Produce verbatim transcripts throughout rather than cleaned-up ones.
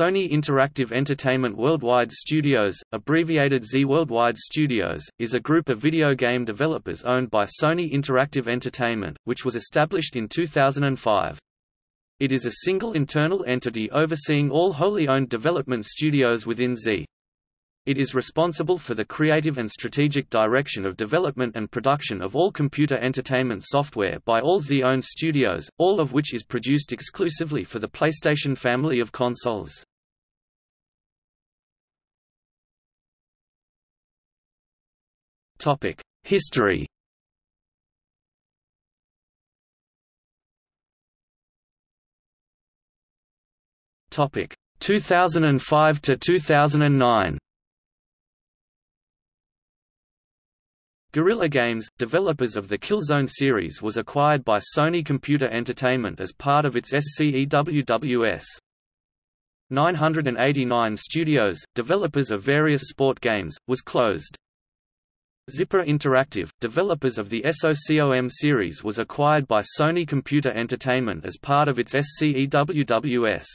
Sony Interactive Entertainment Worldwide Studios, abbreviated S I E Worldwide Studios, is a group of video game developers owned by Sony Interactive Entertainment, which was established in two thousand five. It is a single internal entity overseeing all wholly owned development studios within S I E. It is responsible for the creative and strategic direction of development and production of all computer entertainment software by all S I E-owned studios, all of which is produced exclusively for the PlayStation family of consoles. Topic: History. Topic: two thousand five to two thousand nine. Guerrilla Games, developers of the Killzone series, was acquired by Sony Computer Entertainment as part of its S C E W W S. nine eighty-nine Studios, developers of various sport games, was closed. Zipper Interactive, developers of the SOCOM series, was acquired by Sony Computer Entertainment as part of its S C E W W S.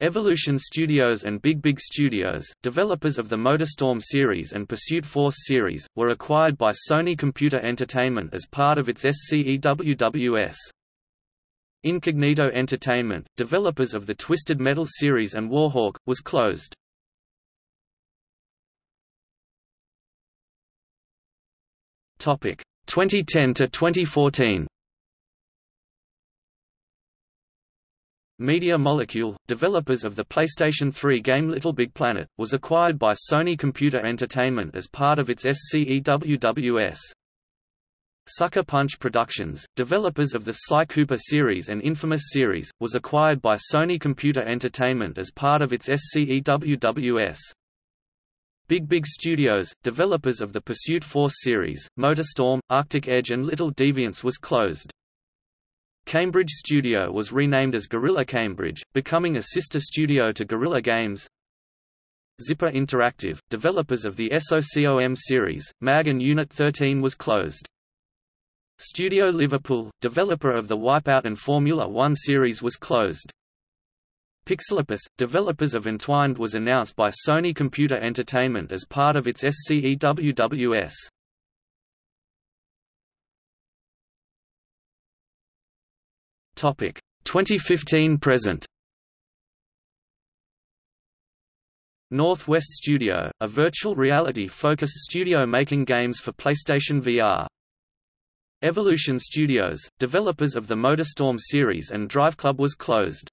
Evolution Studios and Big Big Studios, developers of the MotorStorm series and Pursuit Force series, were acquired by Sony Computer Entertainment as part of its S C E W W S. Incognito Entertainment, developers of the Twisted Metal series and Warhawk, was closed. Topic: twenty ten to twenty fourteen. Media Molecule, developers of the PlayStation three game LittleBigPlanet, was acquired by Sony Computer Entertainment as part of its S C E W W S. Sucker Punch Productions, developers of the Sly Cooper series and Infamous series, was acquired by Sony Computer Entertainment as part of its S C E W W S. Big Big Studios, developers of the Pursuit Force series, MotorStorm, Arctic Edge and Little Deviants, was closed. Cambridge Studio was renamed as Guerrilla Cambridge, becoming a sister studio to Guerrilla Games. Zipper Interactive, developers of the SOCOM series, M A G and Unit thirteen, was closed. Studio Liverpool, developer of the Wipeout and Formula one series, was closed. Pixelopus, developers of Entwined, was announced by Sony Computer Entertainment as part of its S C E W W S. Topic: twenty fifteen present. Northwest Studio, a virtual reality-focused studio making games for PlayStation V R. Evolution Studios, developers of the MotorStorm series and DriveClub, was closed.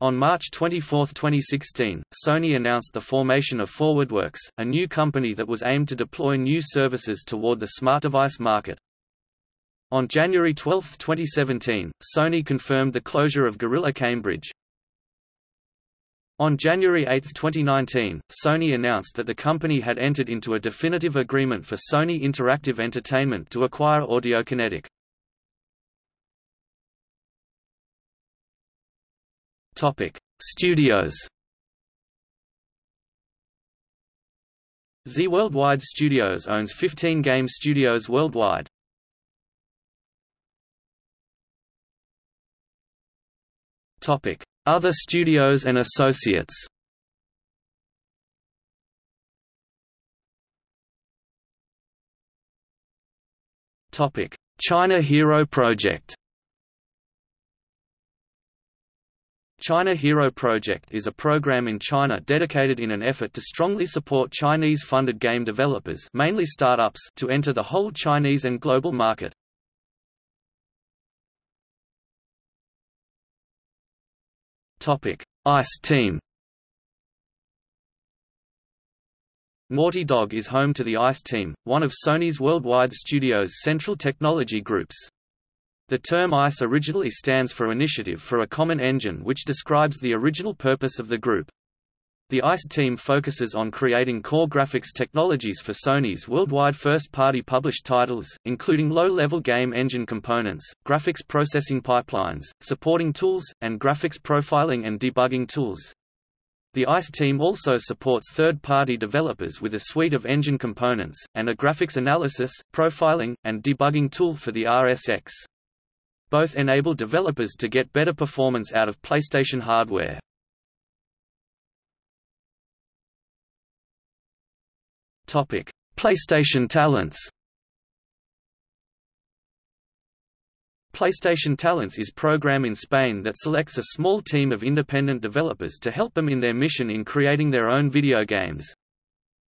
On March twenty-fourth twenty sixteen, Sony announced the formation of ForwardWorks, a new company that was aimed to deploy new services toward the smart device market. On January twelfth twenty seventeen, Sony confirmed the closure of Guerrilla Cambridge. On January eighth twenty nineteen, Sony announced that the company had entered into a definitive agreement for Sony Interactive Entertainment to acquire Audiokinetic. Topic: Studios. S I E Worldwide Studios owns fifteen game studios worldwide. Topic: Other studios and associates. Topic: China Hero Project. China Hero Project is a program in China dedicated in an effort to strongly support Chinese-funded game developers, mainly startups, to enter the whole Chinese and global market. Topic: ICE Team. Naughty Dog is home to the ICE Team, one of Sony's Worldwide Studios' central technology groups. The term ICE originally stands for Initiative for a Common Engine, which describes the original purpose of the group. The ICE Team focuses on creating core graphics technologies for Sony's worldwide first-party published titles, including low-level game engine components, graphics processing pipelines, supporting tools, and graphics profiling and debugging tools. The ICE Team also supports third-party developers with a suite of engine components, and a graphics analysis, profiling, and debugging tool for the R S X. Both enable developers to get better performance out of PlayStation hardware. Topic: PlayStation Talents. PlayStation Talents is a program in Spain that selects a small team of independent developers to help them in their mission in creating their own video games.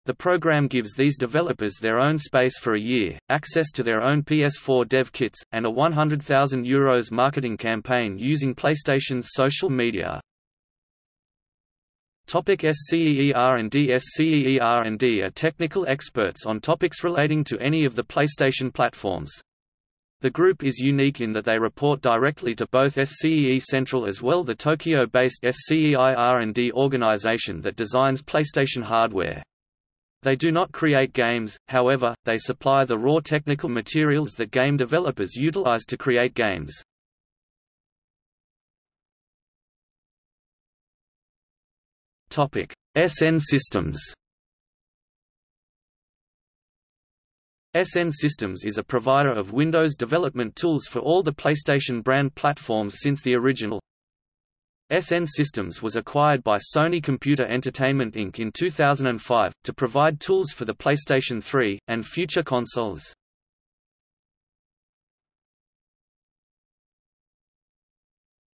The program gives these developers their own space for a year, access to their own P S four dev kits, and a one hundred thousand euros marketing campaign using PlayStation's social media. S C E E R and D. S C E E R and D are technical experts on topics relating to any of the PlayStation platforms. The group is unique in that they report directly to both S C E E Central as well the Tokyo-based S C E E R and D organization that designs PlayStation hardware. They do not create games, however, they supply the raw technical materials that game developers utilize to create games. S N Systems. S N Systems is a provider of Windows development tools for all the PlayStation brand platforms since the original. S N Systems was acquired by Sony Computer Entertainment Incorporated in two thousand five, to provide tools for the PlayStation three, and future consoles.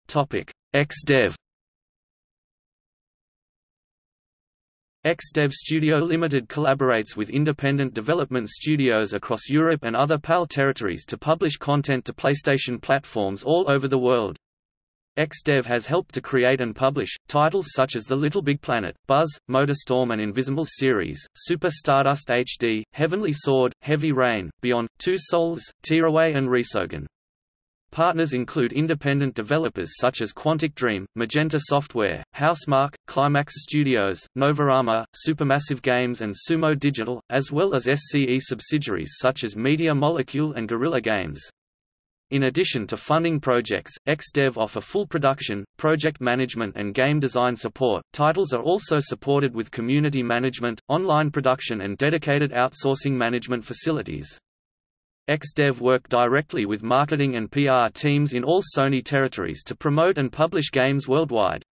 XDev. XDev Studio Limited collaborates with independent development studios across Europe and other P A L territories to publish content to PlayStation platforms all over the world. XDev has helped to create and publish titles such as the LittleBigPlanet, Buzz, MotorStorm and Invisible series, Super Stardust H D, Heavenly Sword, Heavy Rain, Beyond, Two Souls, Tearaway and Resogun. Partners include independent developers such as Quantic Dream, Magenta Software, Housemarque, Climax Studios, Novarama, Supermassive Games and Sumo Digital, as well as S C E subsidiaries such as Media Molecule and Guerrilla Games. In addition to funding projects, XDev offer full production, project management and game design support. Titles are also supported with community management, online production and dedicated outsourcing management facilities. XDev work directly with marketing and P R teams in all Sony territories to promote and publish games worldwide.